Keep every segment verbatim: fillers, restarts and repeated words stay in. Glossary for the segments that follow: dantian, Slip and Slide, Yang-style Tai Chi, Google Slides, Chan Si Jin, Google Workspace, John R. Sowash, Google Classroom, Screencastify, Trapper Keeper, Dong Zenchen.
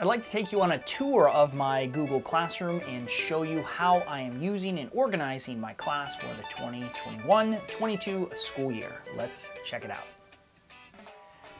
I'd like to take you on a tour of my Google Classroom and show you how I am using and organizing my class for the twenty twenty-one twenty-two school year. Let's check it out.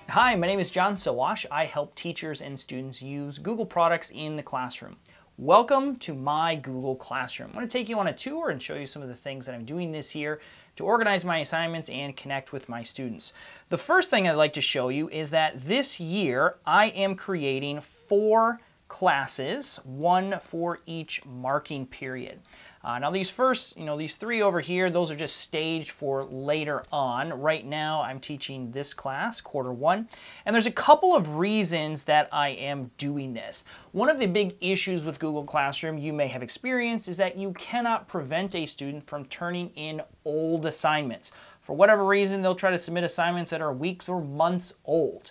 Hi, my name is John Sowash. I help teachers and students use Google products in the classroom. Welcome to my Google Classroom. I'm going to take you on a tour and show you some of the things that I'm doing this year to organize my assignments and connect with my students. The first thing I'd like to show you is that this year I am creating four classes, one for each marking period. Uh, now these first, you know, these three over here, those are just staged for later on. Right now I'm teaching this class, quarter one, and there's a couple of reasons that I am doing this. One of the big issues with Google Classroom you may have experienced is that you cannot prevent a student from turning in old assignments. For whatever reason, they'll try to submit assignments that are weeks or months old.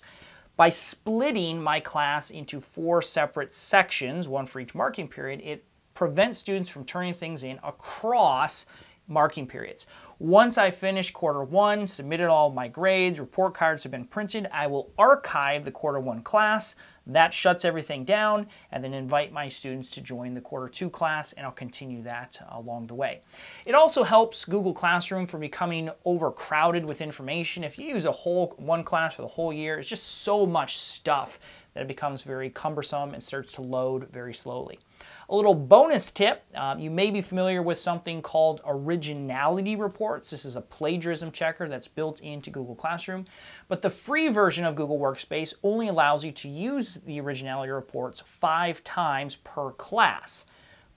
By splitting my class into four separate sections, one for each marking period, it prevents students from turning things in across marking periods. Once I finish quarter one, submitted all my grades, report cards have been printed, I will archive the quarter one class. That shuts everything down, and then invite my students to join the quarter two class, and I'll continue that along the way. It also helps Google Classroom from becoming overcrowded with information. If you use a whole one class for the whole year, it's just so much stuff that it becomes very cumbersome and starts to load very slowly. A little bonus tip, uh, you may be familiar with something called originality reports. This is a plagiarism checker that's built into Google Classroom, but the free version of Google Workspace only allows you to use the originality reports five times per class.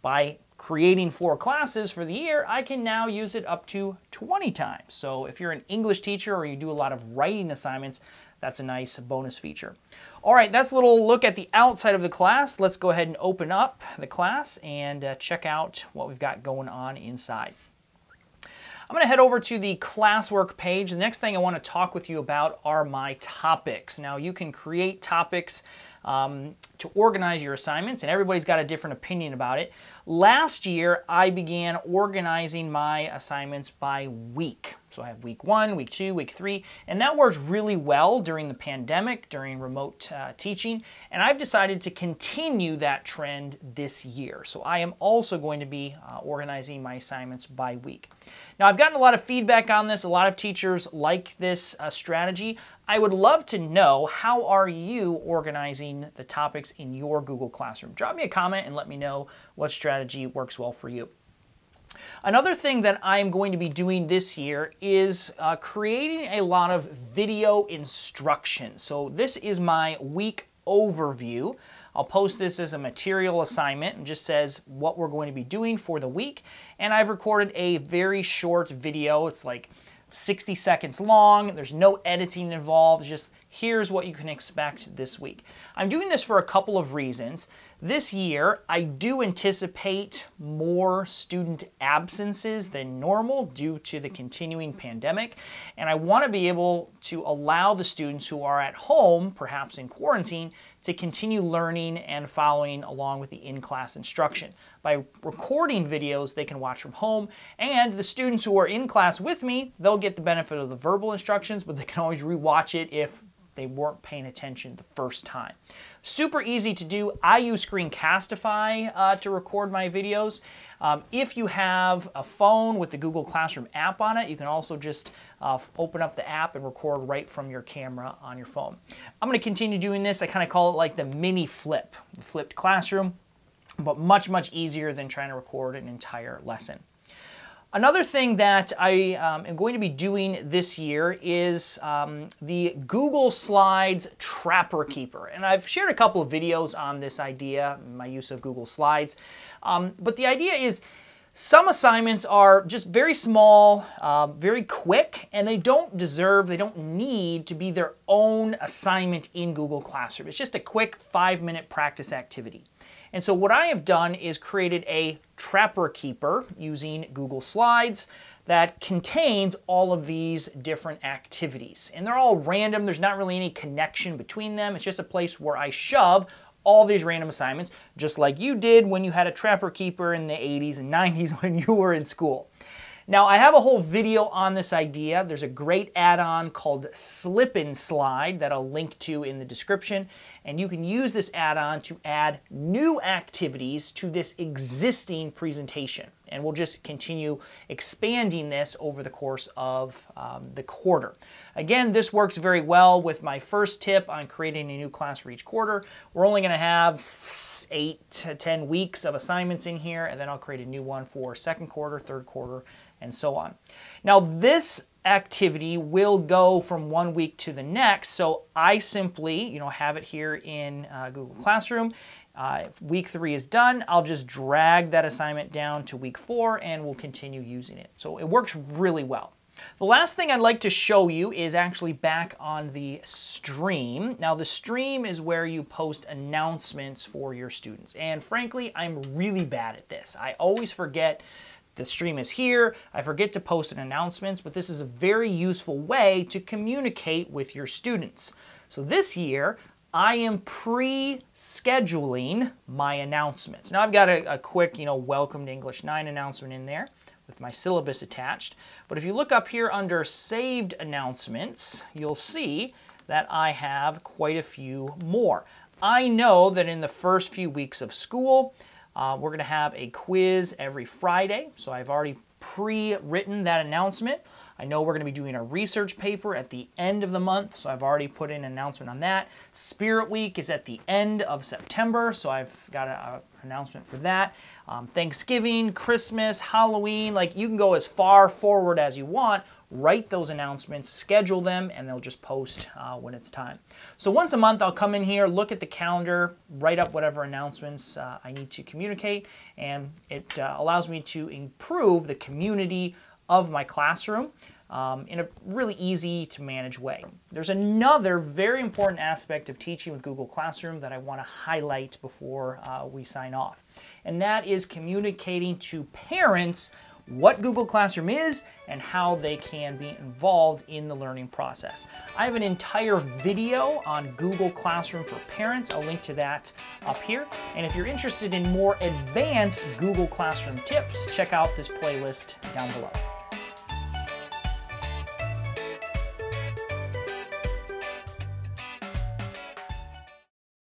By creating four classes for the year, I can now use it up to twenty times. So if you're an English teacher or you do a lot of writing assignments, that's a nice bonus feature. All right, that's a little look at the outside of the class. Let's go ahead and open up the class and uh, check out what we've got going on inside. I'm going to head over to the classwork page. The next thing I want to talk with you about are my topics. Now you can create topics um, to organize your assignments, and everybody's got a different opinion about it. Last year I began organizing my assignments by week. So I have week one, week two, week three, and that worked really well during the pandemic, during remote uh, teaching, and I've decided to continue that trend this year. So I am also going to be uh, organizing my assignments by week. Now I've gotten a lot of feedback on this. A lot of teachers like this uh, strategy. I would love to know, how are you organizing the topics in your Google Classroom? Drop me a comment and let me know what strategy works well for you. Another thing that I'm going to be doing this year is uh, creating a lot of video instruction. So this is my week overview. I'll post this as a material assignment and just says what we're going to be doing for the week. And I've recorded a very short video. It's like sixty seconds long. There's no editing involved. It's just, here's what you can expect this week. I'm doing this for a couple of reasons. This year, I do anticipate more student absences than normal due to the continuing pandemic, and I want to be able to allow the students who are at home, perhaps in quarantine, to continue learning and following along with the in-class instruction. By recording videos they can watch from home, and the students who are in class with me, they'll get the benefit of the verbal instructions, but they can always rewatch it if they weren't paying attention the first time. Super easy to do. I use Screencastify uh, to record my videos. Um, if you have a phone with the Google Classroom app on it, you can also just uh, open up the app and record right from your camera on your phone. I'm going to continue doing this. I kind of call it like the mini flip, the flipped classroom, but much, much easier than trying to record an entire lesson. Another thing that I um, am going to be doing this year is um, the Google Slides Trapper Keeper. And I've shared a couple of videos on this idea, my use of Google Slides. Um, but the idea is, some assignments are just very small, uh, very quick, and they don't deserve, they don't need to be their own assignment in Google Classroom. It's just a quick five-minute practice activity. And so what I have done is created a Trapper Keeper using Google Slides that contains all of these different activities. And they're all random. There's not really any connection between them. It's just a place where I shove all these random assignments, just like you did when you had a Trapper Keeper in the eighties and nineties when you were in school. Now, I have a whole video on this idea. There's a great add-on called Slip and Slide that I'll link to in the description. And you can use this add-on to add new activities to this existing presentation. And we'll just continue expanding this over the course of um, the quarter. Again, this works very well with my first tip on creating a new class for each quarter. We're only going to have eight to ten weeks of assignments in here, and then I'll create a new one for second quarter, third quarter, and so on. Now, this activity will go from one week to the next, so I simply, you know, have it here in uh, Google Classroom. Uh, if week three is done, I'll just drag that assignment down to week four and we'll continue using it. So it works really well. The last thing I'd like to show you is actually back on the stream. Now, the stream is where you post announcements for your students. And frankly, I'm really bad at this. I always forget the stream is here. I forget to post an announcements, but this is a very useful way to communicate with your students. So this year, I am pre-scheduling my announcements. Now, I've got a, a quick, you know, welcome to English nine announcement in there with my syllabus attached. But if you look up here under saved announcements, you'll see that I have quite a few more. I know that in the first few weeks of school, uh, we're going to have a quiz every Friday. So I've already pre-written that announcement. I know we're going to be doing a research paper at the end of the month, so I've already put in an announcement on that. Spirit Week is at the end of September, so I've got an announcement for that. Um, Thanksgiving, Christmas, Halloween, like you can go as far forward as you want, write those announcements, schedule them, and they'll just post uh, when it's time. So once a month, I'll come in here, look at the calendar, write up whatever announcements uh, I need to communicate, and it uh, allows me to improve the community of my classroom um, in a really easy to manage way. There's another very important aspect of teaching with Google Classroom that I want to highlight before uh, we sign off, and that is communicating to parents what Google Classroom is and how they can be involved in the learning process. I have an entire video on Google Classroom for parents. I'll link to that up here. And if you're interested in more advanced Google Classroom tips, check out this playlist down below.